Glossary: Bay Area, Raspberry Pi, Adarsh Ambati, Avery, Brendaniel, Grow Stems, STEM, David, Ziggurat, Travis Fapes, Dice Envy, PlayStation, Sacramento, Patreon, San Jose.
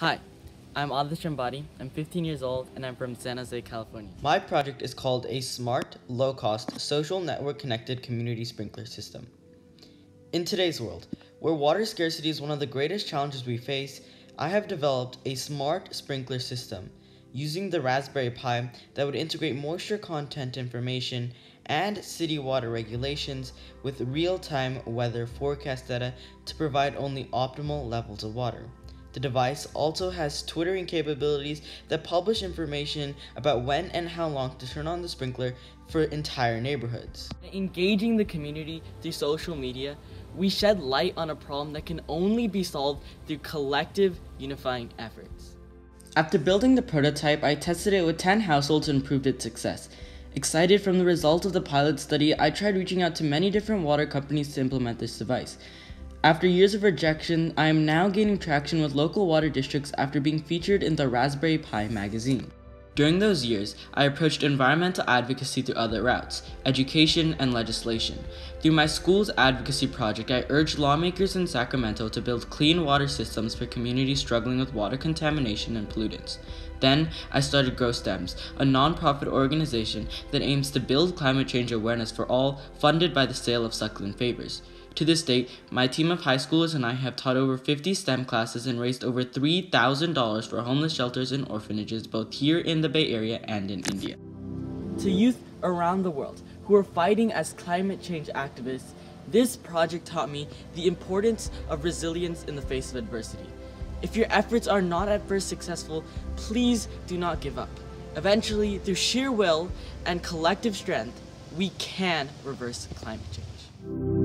Hi, I'm Adarsh Ambati. I'm 15 years old and I'm from San Jose, California. My project is called a smart, low-cost, social network connected community sprinkler system. In today's world, where water scarcity is one of the greatest challenges we face, I have developed a smart sprinkler system using the Raspberry Pi that would integrate moisture content information and city water regulations with real-time weather forecast data to provide only optimal levels of water. The device also has twittering capabilities that publish information about when and how long to turn on the sprinkler for entire neighborhoods. Engaging the community through social media, we shed light on a problem that can only be solved through collective unifying efforts. After building the prototype, I tested it with 10 households and proved its success. Excited from the results of the pilot study, I tried reaching out to many different water companies to implement this device. After years of rejection, I am now gaining traction with local water districts after being featured in the Raspberry Pi magazine. During those years, I approached environmental advocacy through other routes, education and legislation. Through my school's advocacy project, I urged lawmakers in Sacramento to build clean water systems for communities struggling with water contamination and pollutants. Then, I started Grow Stems, a nonprofit organization that aims to build climate change awareness for all, funded by the sale of succulent favors. To this date, my team of high schoolers and I have taught over 50 STEM classes and raised over $3,000 for homeless shelters and orphanages both here in the Bay Area and in India. To youth around the world who are fighting as climate change activists, this project taught me the importance of resilience in the face of adversity. If your efforts are not at first successful, please do not give up. Eventually, through sheer will and collective strength, we can reverse climate change.